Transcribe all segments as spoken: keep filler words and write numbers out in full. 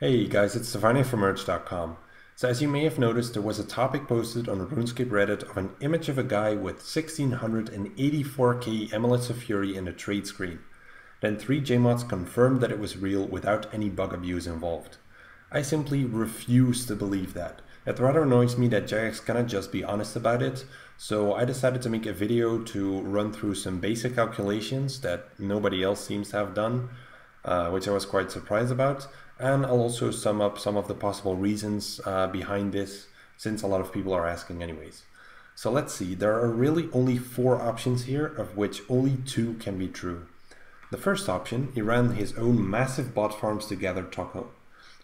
Hey guys, it's Savania from Merch dot com. So as you may have noticed, there was a topic posted on RuneScape Reddit of an image of a guy with one thousand six hundred eighty-four K Amulets of Fury in the trade screen. Then three JMods confirmed that it was real without any bug abuse involved. I simply refuse to believe that. It rather annoys me that Jagex cannot just be honest about it, so I decided to make a video to run through some basic calculations that nobody else seems to have done, uh, which I was quite surprised about. And I'll also sum up some of the possible reasons uh, behind this, since a lot of people are asking anyways. So let's see, there are really only four options here, of which only two can be true. The first option, he ran his own massive bot farms to gather Tokkul.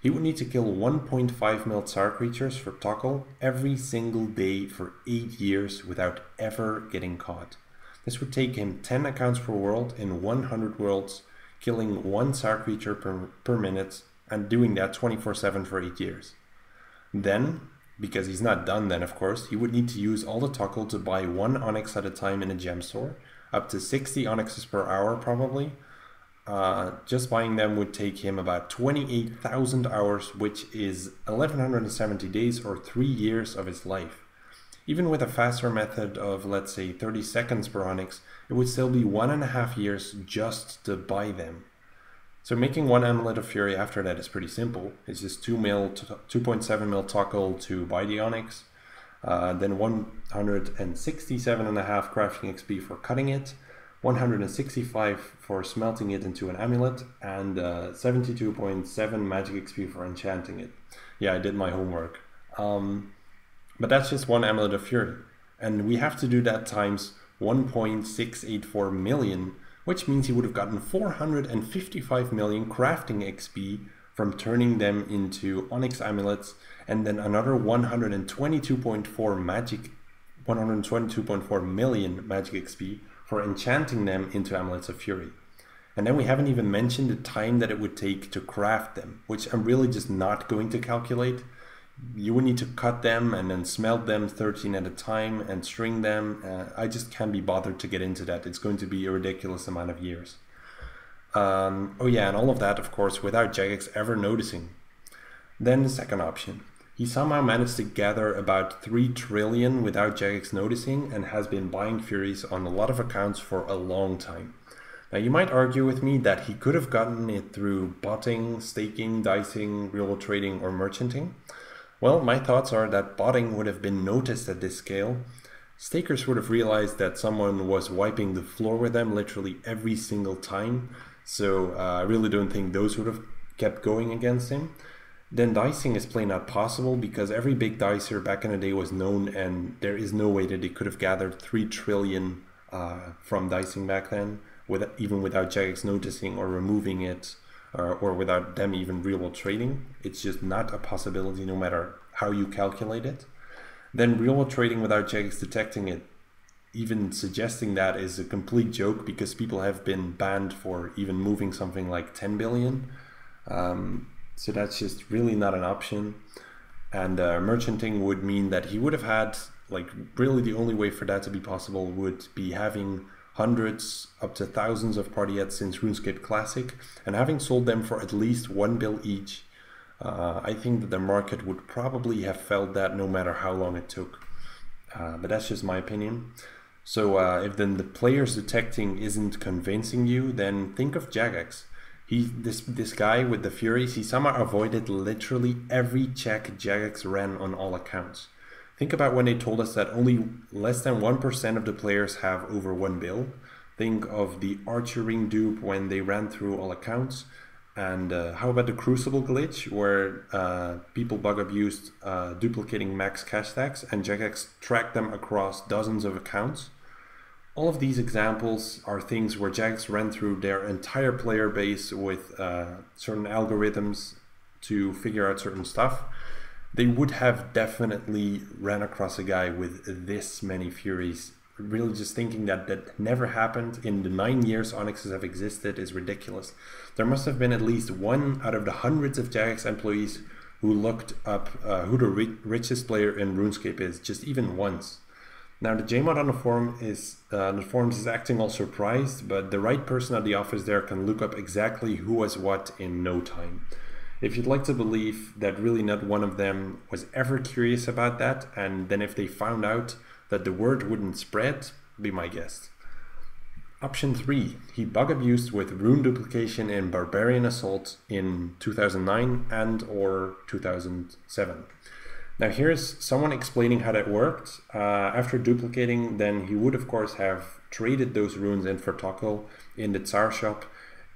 He would need to kill one point five mil TzHaar creatures for Tokkul every single day for eight years without ever getting caught. This would take him ten accounts per world in one hundred worlds, killing one TzHaar creature per, per minute, and doing that twenty-four seven for eight years. Then, because he's not done then of course, he would need to use all the Tokkul to buy one Onyx at a time in a gem store, up to sixty Onyxes per hour probably. Uh, just buying them would take him about twenty-eight thousand hours, which is eleven seventy days or three years of his life. Even with a faster method of, let's say, thirty seconds per Onyx, it would still be one and a half years just to buy them. So making one Amulet of Fury after that is pretty simple. It's just two mil, two point seven mil Tokkul to buy the Onyx, uh, then one hundred sixty-seven and a half crafting X P for cutting it, one hundred sixty-five for smelting it into an amulet, and seventy-two point seven uh, magic X P for enchanting it. Yeah, I did my homework. Um, but that's just one Amulet of Fury, and we have to do that times one point six eight four million. Which means he would have gotten four hundred fifty-five million crafting X P from turning them into Onyx amulets, and then another one hundred twenty-two point four magic, one hundred twenty-two point four million magic X P for enchanting them into Amulets of Fury. And then we haven't even mentioned the time that it would take to craft them, which I'm really just not going to calculate. You would need to cut them and then smelt them thirteen at a time and string them. Uh, I just can't be bothered to get into that. It's going to be a ridiculous amount of years. Um, oh yeah, and all of that, of course, without Jagex ever noticing. Then the second option. He somehow managed to gather about three trillion without Jagex noticing and has been buying Furies on a lot of accounts for a long time. Now you might argue with me that he could have gotten it through botting, staking, dicing, real world trading, or merchanting. Well, my thoughts are that botting would have been noticed at this scale. Stakers would have realized that someone was wiping the floor with them literally every single time. So uh, I really don't think those would have kept going against him. Then dicing is plain not possible because every big dicer back in the day was known, and there is no way that they could have gathered three trillion uh, from dicing back then, with, even without Jagex noticing or removing it. Uh, or without them even real world trading. It's just not a possibility no matter how you calculate it. Then real world trading without Jagex detecting it, even suggesting that, is a complete joke because people have been banned for even moving something like ten billion. Um, so that's just really not an option. And uh, merchanting would mean that he would have had, like, really the only way for that to be possible would be having hundreds up to thousands of party hats since RuneScape Classic, and having sold them for at least one bill each. uh, I think that the market would probably have felt that no matter how long it took, uh, but that's just my opinion. So uh, if then the players detecting isn't convincing you, then think of Jagex. He, this, this guy with the Furies, he somehow avoided literally every check Jagex ran on all accounts. Think about when they told us that only less than one percent of the players have over one bill. Think of the Archer Ring dupe when they ran through all accounts. And uh, how about the Crucible glitch where uh, people bug abused uh, duplicating max cash stacks and Jagex tracked them across dozens of accounts? All of these examples are things where Jagex ran through their entire player base with uh, certain algorithms to figure out certain stuff. They would have definitely ran across a guy with this many Furies. Really just thinking that that never happened in the nine years Onyxes have existed is ridiculous. There must have been at least one out of the hundreds of Jagex employees who looked up uh, who the ri richest player in RuneScape is, just even once. Now the JMod on the forum is uh, the forums is acting all surprised, but the right person at the office there can look up exactly who was what in no time. if you'd like to believe that really not one of them was ever curious about that, and then if they found out that the word wouldn't spread, be my guest. Option three, he bug abused with rune duplication in Barbarian Assault in two thousand nine and or two thousand seven. Now here's someone explaining how that worked. Uh, after duplicating, then he would of course have traded those runes in for Tokkul in the TzHaar shop,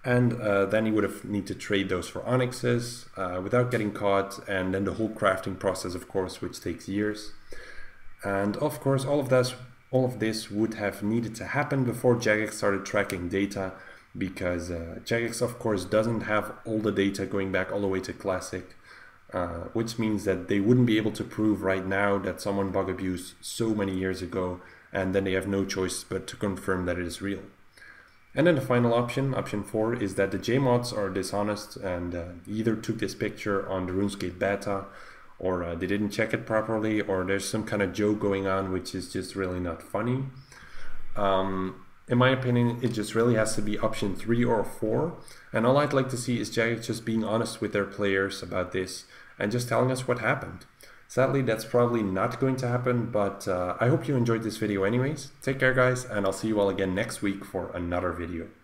and uh, then he would have need to trade those for Onyxes uh, without getting caught, and then the whole crafting process of course, which takes years. And of course all of that All of this would have needed to happen before Jagex started tracking data, because uh, Jagex of course doesn't have all the data going back all the way to Classic, uh, which means that they wouldn't be able to prove right now that someone bug abused so many years ago, and then they have no choice but to confirm that it is real. And then the final option, option four, is that the JMods are dishonest and uh, either took this picture on the RuneScape beta, or uh, they didn't check it properly, or there's some kind of joke going on which is just really not funny. Um, in my opinion, it just really has to be option three or four, and all I'd like to see is Jagex just being honest with their players about this and just telling us what happened. Sadly, that's probably not going to happen, but uh, I hope you enjoyed this video anyways. Take care guys, and I'll see you all again next week for another video.